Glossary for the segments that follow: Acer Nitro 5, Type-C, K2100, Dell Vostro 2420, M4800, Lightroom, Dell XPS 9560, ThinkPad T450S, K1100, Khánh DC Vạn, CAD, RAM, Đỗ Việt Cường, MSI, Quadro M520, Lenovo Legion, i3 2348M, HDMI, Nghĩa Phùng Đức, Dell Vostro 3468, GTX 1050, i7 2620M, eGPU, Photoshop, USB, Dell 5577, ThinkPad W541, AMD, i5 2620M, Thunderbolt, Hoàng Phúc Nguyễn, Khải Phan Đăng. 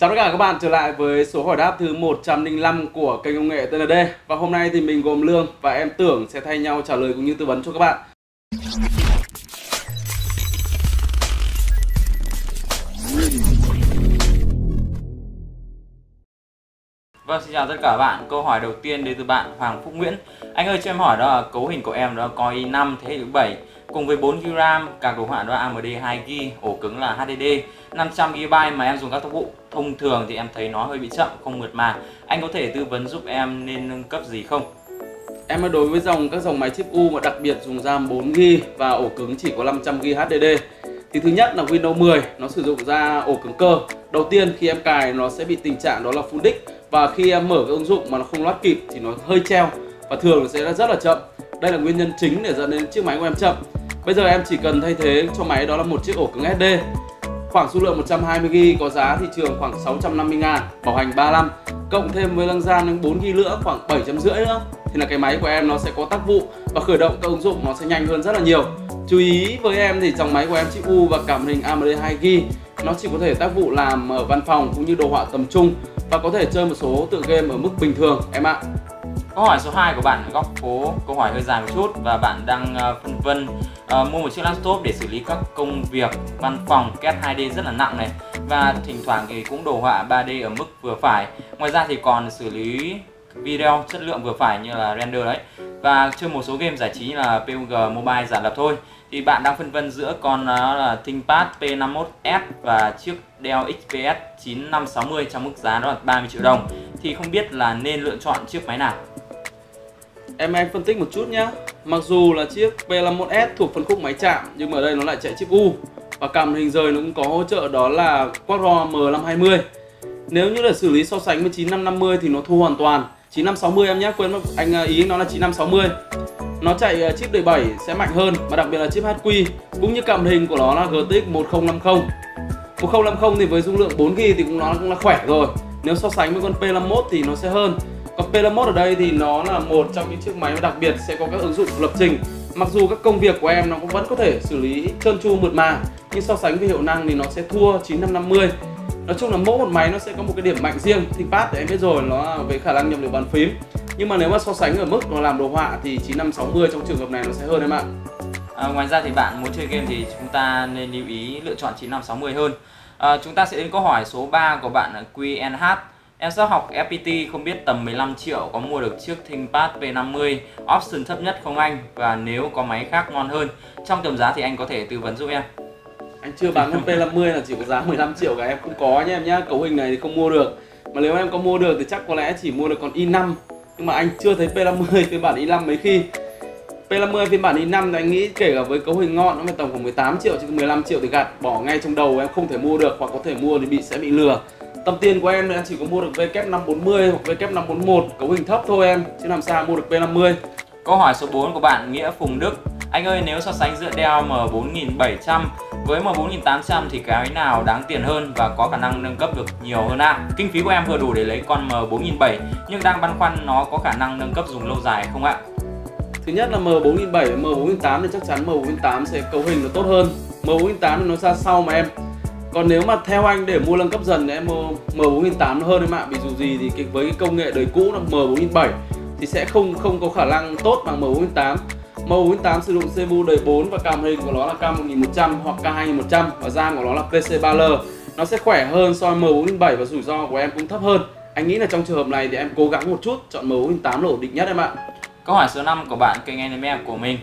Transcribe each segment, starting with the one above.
Chào tất cả các bạn trở lại với số hỏi đáp thứ 105 của kênh công nghệ TLD. Và hôm nay thì mình gồm Lương và em Tưởng sẽ thay nhau trả lời cũng như tư vấn cho các bạn. Vâng, xin chào tất cả các bạn. Câu hỏi đầu tiên đến từ bạn Hoàng Phúc Nguyễn. Anh ơi cho em hỏi đó là cấu hình của em đó là Core i5 thế hệ thứ 7 cùng với 4GB RAM, card đồ họa đó là AMD 2GB, ổ cứng là HDD, 500GB mà em dùng các tác vụ thông thường thì em thấy nó hơi bị chậm, không mượt mà. Anh có thể tư vấn giúp em nên nâng cấp gì không? Em đối với các dòng máy chip U mà đặc biệt dùng RAM 4GB và ổ cứng chỉ có 500GB HDD thì thứ nhất là Windows 10 nó sử dụng ra ổ cứng cơ. Đầu tiên khi em cài nó sẽ bị tình trạng đó là full disk, và khi em mở cái ứng dụng mà nó không loát kịp thì nó hơi treo và thường nó sẽ rất là chậm. Đây là nguyên nhân chính để dẫn đến chiếc máy của em chậm. Bây giờ em chỉ cần thay thế cho máy đó là một chiếc ổ cứng SD khoảng số lượng 120GB, có giá thị trường khoảng 650.000, bảo hành 3 năm, cộng thêm với lăng gian 4GB nữa khoảng 750 nữa thì là cái máy của em nó sẽ có tác vụ và khởi động các ứng dụng nó sẽ nhanh hơn rất là nhiều. Chú ý với em thì dòng máy của em chip U và cảm hình AMD 2GB nó chỉ có thể tác vụ làm ở văn phòng cũng như đồ họa tầm trung và có thể chơi một số tựa game ở mức bình thường em ạ. Câu hỏi số 2 của bạn Góc Phố, câu hỏi hơi dài một chút và bạn đang phân vân mua một chiếc laptop để xử lý các công việc văn phòng CAD 2D rất là nặng này, và thỉnh thoảng thì cũng đồ họa 3D ở mức vừa phải. Ngoài ra thì còn xử lý video chất lượng vừa phải như là render đấy, và chơi một số game giải trí là PUBG Mobile giả lập thôi. Thì bạn đang phân vân giữa con là ThinkPad P51S và chiếc Dell XPS 9560 trong mức giá đó là 30 triệu đồng. Thì không biết là nên lựa chọn chiếc máy nào? Em phân tích một chút nhé. Mặc dù là chiếc P51S thuộc phân khúc máy chạm nhưng mà ở đây nó lại chạy chip U và cảm hình rời nó cũng có hỗ trợ đó là Quadro M520. Nếu như là xử lý so sánh với 9550 thì nó thua hoàn toàn. 9560 em nhé, quên mất anh ý nó là 9560. Nó chạy chip đời 7 sẽ mạnh hơn và đặc biệt là chip HQ cũng như cảm hình của nó là GTX 1050. 1050 thì với dung lượng 4GB thì nó cũng là khỏe rồi. Nếu so sánh với con P51 thì nó sẽ hơn. Còn P51 ở đây thì nó là một trong những chiếc máy đặc biệt sẽ có các ứng dụng lập trình. Mặc dù các công việc của em nó cũng vẫn có thể xử lý trơn tru mượt mà, nhưng so sánh với hiệu năng thì nó sẽ thua 9550. Nói chung là mỗi một máy nó sẽ có một cái điểm mạnh riêng. ThinkPad thì em biết rồi, nó về khả năng nhập liệu bàn phím. Nhưng mà nếu mà so sánh ở mức nó làm đồ họa thì 9560 trong trường hợp này nó sẽ hơn em ạ. Ngoài ra thì bạn muốn chơi game thì chúng ta nên lưu ý lựa chọn 9560 hơn. Chúng ta sẽ đến câu hỏi số 3 của bạn QNH. Em sắp học FPT không biết tầm 15 triệu có mua được chiếc ThinkPad P50 option thấp nhất không anh? Và nếu có máy khác ngon hơn trong tầm giá thì anh có thể tư vấn giúp em. Anh chưa bán con P50 là chỉ có giá 15 triệu cả em không có nhé em nhá. Cấu hình này thì không mua được. Mà nếu em có mua được thì chắc có lẽ chỉ mua được con i5. Nhưng mà anh chưa thấy P50 phiên bản i5 mấy khi. P50 phiên bản i5 thì anh nghĩ kể cả với cấu hình ngon nó phải tầm khoảng 18 triệu chứ 15 triệu thì gạt bỏ ngay trong đầu em không thể mua được, hoặc có thể mua thì sẽ bị lừa. Tầm tiền của em thì em chỉ có mua được W540 hoặc W541 cấu hình thấp thôi em, chứ làm sao mua được P50. Câu hỏi số 4 của bạn Nghĩa Phùng Đức. Anh ơi nếu so sánh giữa Dell M4700 với M4800 thì cái nào đáng tiền hơn và có khả năng nâng cấp được nhiều hơn ạ? Kinh phí của em vừa đủ để lấy con M4700 nhưng đang băn khoăn nó có khả năng nâng cấp dùng lâu dài không ạ? Thứ nhất là M4700 và M4800 thì chắc chắn M4800 sẽ cấu hình nó tốt hơn. M4800 thì nó ra sau mà em. Còn nếu mà theo anh để mua nâng cấp dần thì em M4800 hơn em ạ. Vì dù gì thì với cái công nghệ đời cũ là M4700 thì sẽ không có khả năng tốt bằng M4800. M4800 sử dụng CPU đời 4 và cảm hình của nó là K1100 hoặc K2100 và RAM của nó là PC3L. Nó sẽ khỏe hơn so với M4700 và rủi ro của em cũng thấp hơn. Anh nghĩ là trong trường hợp này thì em cố gắng một chút, chọn M4800 là ổn định nhất em ạ. Câu hỏi số 5 của bạn kênh NMM của mình.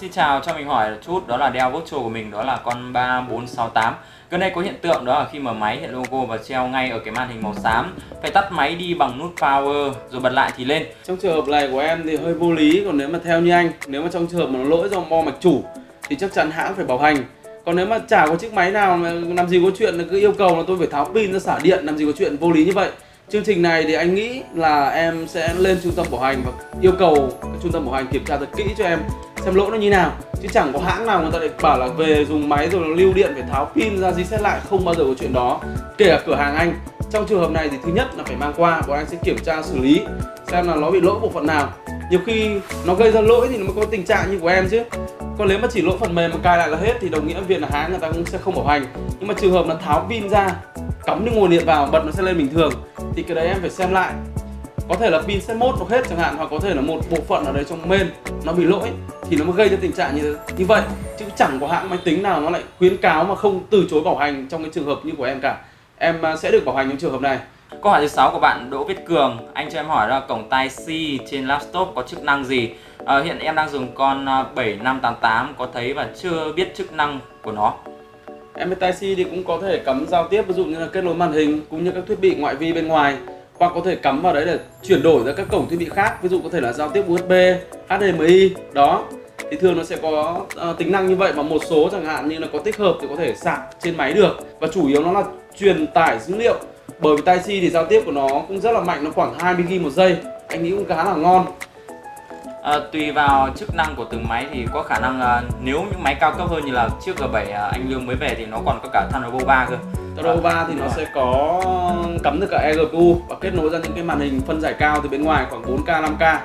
Xin chào, cho mình hỏi chút đó là Dell Vostro của mình đó là con 3468. Gần đây có hiện tượng đó là khi mở máy hiện logo và treo ngay ở cái màn hình màu xám. Phải tắt máy đi bằng nút power rồi bật lại thì lên. Trong trường hợp này của em thì hơi vô lý. Còn nếu mà theo như anh, nếu mà trong trường hợp mà nó lỗi do mo mạch chủ thì chắc chắn hãng phải bảo hành. Còn nếu mà chả có chiếc máy nào mà làm gì có chuyện là cứ yêu cầu là tôi phải tháo pin ra xả điện, làm gì có chuyện vô lý như vậy. Chương trình này thì anh nghĩ là em sẽ lên trung tâm bảo hành và yêu cầu trung tâm bảo hành kiểm tra thật kỹ cho em xem lỗi nó như nào, chứ chẳng có hãng nào người ta lại bảo là về dùng máy rồi nó lưu điện phải tháo pin ra reset lại, không bao giờ có chuyện đó. Kể cả cửa hàng anh, trong trường hợp này thì thứ nhất là phải mang qua, bọn anh sẽ kiểm tra xử lý xem là nó bị lỗi bộ phận nào. Nhiều khi nó gây ra lỗi thì nó mới có tình trạng như của em chứ. Còn nếu mà chỉ lỗi phần mềm mà cài lại là hết thì đồng nghĩa việc là hãng người ta cũng sẽ không bảo hành. Nhưng mà trường hợp là tháo pin ra cắm những nguồn điện vào bật nó sẽ lên bình thường. Thì cái đấy em phải xem lại, có thể là pin set mode hoặc hết chẳng hạn, hoặc có thể là một bộ phận ở đấy trong main nó bị lỗi thì nó mới gây ra tình trạng như vậy, chứ chẳng có hãng máy tính nào nó lại khuyến cáo mà không từ chối bảo hành trong cái trường hợp như của em cả. Em sẽ được bảo hành trong trường hợp này. Câu hỏi thứ 6 của bạn Đỗ Việt Cường, anh cho em hỏi là cổng tai C trên laptop có chức năng gì? Hiện em đang dùng con 7588, có thấy và chưa biết chức năng của nó. Em tai C thì cũng có thể cắm giao tiếp, ví dụ như là kết nối màn hình cũng như các thiết bị ngoại vi bên ngoài, hoặc có thể cắm vào đấy để chuyển đổi ra các cổng thiết bị khác, ví dụ có thể là giao tiếp USB, HDMI đó. Thì thường nó sẽ có tính năng như vậy, và một số chẳng hạn như là có tích hợp thì có thể sạc trên máy được. Và chủ yếu nó là truyền tải dữ liệu, bởi vì Type-C thì giao tiếp của nó cũng rất là mạnh, nó khoảng 20GB một giây, anh nghĩ cũng khá là ngon. Tùy vào chức năng của từng máy thì có khả năng nếu những máy cao cấp hơn như là chiếc G7 anh Lương mới về thì nó còn có cả Thunderbolt 3 cơ. Thunderbolt 3 thì nó sẽ có cắm được cả eGPU và kết nối ra những cái màn hình phân giải cao từ bên ngoài khoảng 4K, 5K.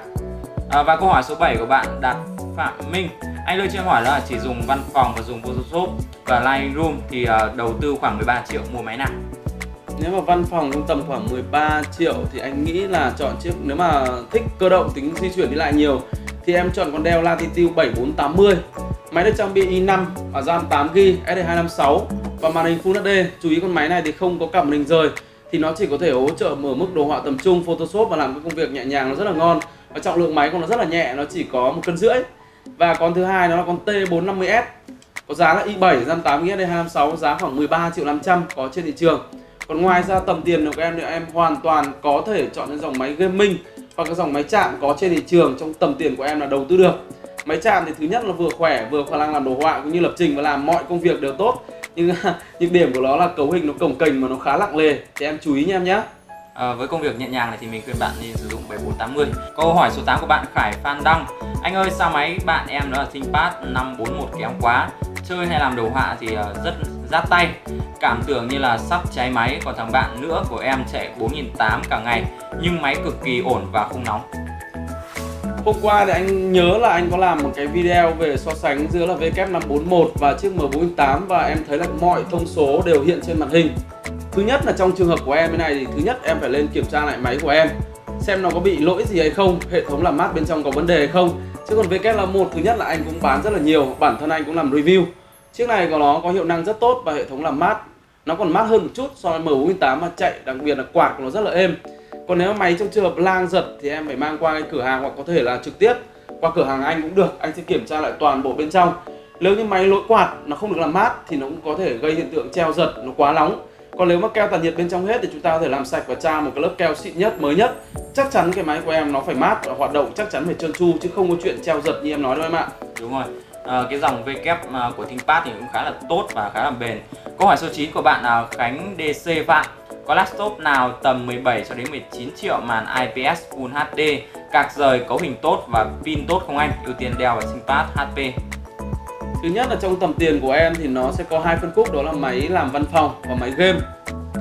Và câu hỏi số 7 của bạn Đạt Phạm Minh, anh Lương cho em hỏi là chỉ dùng văn phòng và dùng Photoshop và Lightroom thì đầu tư khoảng 13 triệu mua máy nào? Nếu mà văn phòng trong tầm khoảng 13 triệu thì anh nghĩ là chọn chiếc, nếu mà thích cơ động, tính di chuyển đi lại nhiều thì em chọn con Dell Latitude 7480. Máy được trang bị i5 và RAM 8GB SD256 và màn hình Full HD. Chú ý con máy này thì không có cặp màn hình rời, thì nó chỉ có thể hỗ trợ mở mức đồ họa tầm trung, Photoshop và làm các công việc nhẹ nhàng, nó rất là ngon. Và trọng lượng máy của nó rất là nhẹ, nó chỉ có 1,5 kg. Và con thứ hai nó là con T450S, có giá là i7 RAM 8GB SD256, giá khoảng 13.500.000 có trên thị trường. Còn ngoài ra tầm tiền của em thì em hoàn toàn có thể chọn những dòng máy gaming hoặc các dòng máy chạm có trên thị trường trong tầm tiền của em là đầu tư được. Máy chạm thì thứ nhất là vừa khỏe, vừa khả năng làm đồ họa cũng như lập trình và làm mọi công việc đều tốt. Nhưng những điểm của nó là cấu hình nó cồng kềnh mà nó khá nặng lề, thì em chú ý nha em nhé. Với công việc nhẹ nhàng này thì mình khuyên bạn nên sử dụng 7480. Câu hỏi số 8 của bạn Khải Phan Đăng, anh ơi sao máy bạn em đó là ThinkPad 541 kém quá, chơi hay làm đồ họa thì rất rát tay, cảm tưởng như là sắp cháy máy. Còn thằng bạn nữa của em chạy 4800 cả ngày nhưng máy cực kỳ ổn và không nóng. Hôm qua thì anh nhớ là anh có làm một cái video về so sánh giữa là W541 và chiếc M48, và em thấy là mọi thông số đều hiện trên màn hình. Thứ nhất là trong trường hợp của em thế này thì thứ nhất em phải lên kiểm tra lại máy của em xem nó có bị lỗi gì hay không, hệ thống làm mát bên trong có vấn đề hay không. Chứ còn W541 thứ nhất là anh cũng bán rất là nhiều, bản thân anh cũng làm review. Chiếc này của nó có hiệu năng rất tốt và hệ thống làm mát nó còn mát hơn một chút so với M48 mà chạy, đặc biệt là quạt của nó rất là êm. Còn nếu máy trong trường hợp lang giật thì em phải mang qua cái cửa hàng, hoặc có thể là trực tiếp qua cửa hàng anh cũng được, anh sẽ kiểm tra lại toàn bộ bên trong. Nếu như máy lỗi quạt nó không được làm mát thì nó cũng có thể gây hiện tượng treo giật, nó quá nóng. Còn nếu mà keo tản nhiệt bên trong hết thì chúng ta có thể làm sạch và tra một cái lớp keo xịn nhất, mới nhất. Chắc chắn cái máy của em nó phải mát và hoạt động chắc chắn phải trơn tru, chứ không có chuyện treo giật như em nói đâu em ạ. Đúng rồi. Cái dòng W của ThinkPad thì cũng khá là tốt và khá là bền. Câu hỏi số 9 của bạn Khánh DC Vạn, có laptop nào tầm 17 cho đến 19 triệu màn IPS Full HD, cạc rời, cấu hình tốt và pin tốt không anh? Ưu tiên Dell và ThinkPad HP. Thứ nhất là trong tầm tiền của em thì nó sẽ có hai phân khúc, đó là máy làm văn phòng và máy game.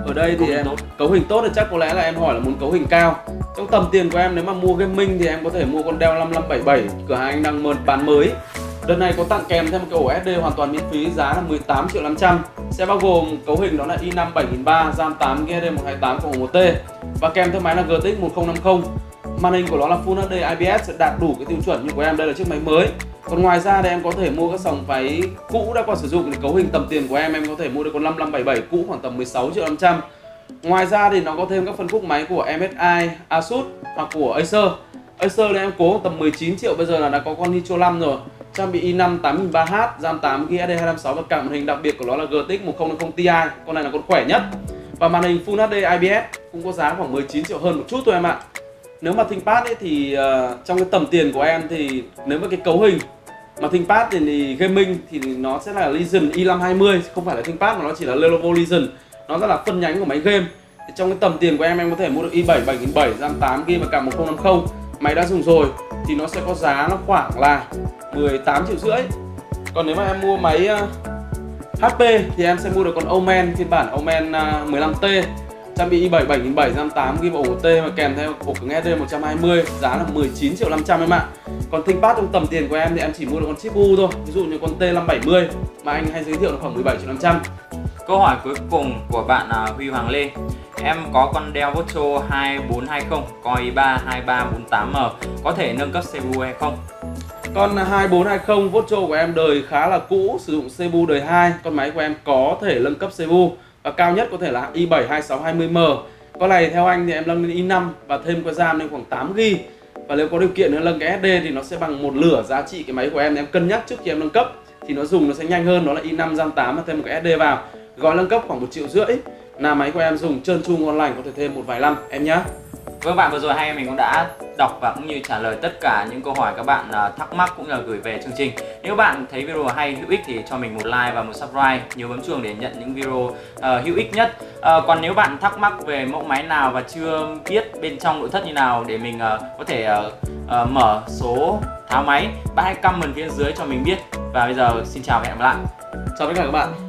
Ở đây thì em cấu hình tốt thì chắc có lẽ là em hỏi là muốn cấu hình cao. Trong tầm tiền của em nếu mà mua gaming thì em có thể mua con Dell 5577, cửa hàng anh đang bán mới. Đợt này có tặng kèm thêm một cái ổ SD hoàn toàn miễn phí, giá là 18.500.000, sẽ bao gồm cấu hình đó là i5 7300, RAM 8GB SD128 cộng 1T và kèm theo máy là GTX 1050. Màn hình của nó là Full HD IPS, sẽ đạt đủ cái tiêu chuẩn như của em, đây là chiếc máy mới. Còn ngoài ra thì em có thể mua các dòng máy cũ đã qua sử dụng, thì cấu hình tầm tiền của em có thể mua được con 5577 cũ khoảng tầm 16.500.000. Ngoài ra thì nó có thêm các phân khúc máy của MSI, Asus hoặc của Acer. Acer thì em cố tầm 19 triệu, bây giờ là đã có con Nitro 5 rồi, trang bị i5 8003H, RAM 8GB SD256 và card màn hình đặc biệt của nó là GTX 1050 Ti, con này là con khỏe nhất. Và màn hình Full HD IPS cũng có giá khoảng 19 triệu hơn một chút thôi em ạ. Nếu mà ThinkPad ấy thì trong cái tầm tiền của em thì nếu mà cái cấu hình mà ThinkPad thì gaming thì nó sẽ là Legion i5 20, không phải là ThinkPad mà nó chỉ là Lenovo Legion, nó rất là phân nhánh của máy game. Thì trong cái tầm tiền của em có thể mua được i7 7700, RAM 8GB và card 1050, máy đã dùng rồi thì nó sẽ có giá nó khoảng là 18.500.000. Còn nếu mà em mua máy HP thì em sẽ mua được con Omen, phiên bản Omen 15T, trang bị i7 7700, RAM 8GB ổ OT và kèm theo ổ cứng SD120, giá là 19.500.000 em ạ. Còn ThinkPad trong tầm tiền của em thì em chỉ mua được con chip U thôi, ví dụ như con T570 mà anh hay giới thiệu là khoảng 17.500.000. Câu hỏi cuối cùng của bạn Huy Hoàng Lê: em có con Dell Vostro 2420, có i3 2348M, có thể nâng cấp CPU hay không? Con 2420 Vostro của em đời khá là cũ, sử dụng CPU đời 2. Con máy của em có thể nâng cấp CPU và cao nhất có thể là i7 2620M. Con này theo anh thì em nâng lên i5 và thêm cái RAM lên khoảng 8GB. Và nếu có điều kiện nữa nâng cái SD thì nó sẽ bằng một nửa giá trị cái máy của em. Em cân nhắc trước khi em nâng cấp thì nó sẽ nhanh hơn, đó là i5 RAM 8 và thêm một cái SD vào. Gói nâng cấp khoảng 1,5 triệu là máy của em dùng trơn tru ngon lành, có thể thêm một vài năm em nhé. Vâng bạn, vừa rồi hai mình cũng đã đọc và cũng như trả lời tất cả những câu hỏi các bạn thắc mắc cũng là gửi về chương trình. Nếu bạn thấy video hay hữu ích thì cho mình một like và một subscribe, nhớ bấm chuông để nhận những video hữu ích nhất. Còn nếu bạn thắc mắc về mẫu máy nào và chưa biết bên trong nội thất như nào để mình có thể mở số tháo máy, bạn hãy comment phía dưới cho mình biết. Và bây giờ xin chào và hẹn gặp lại. Chào tất cả các bạn.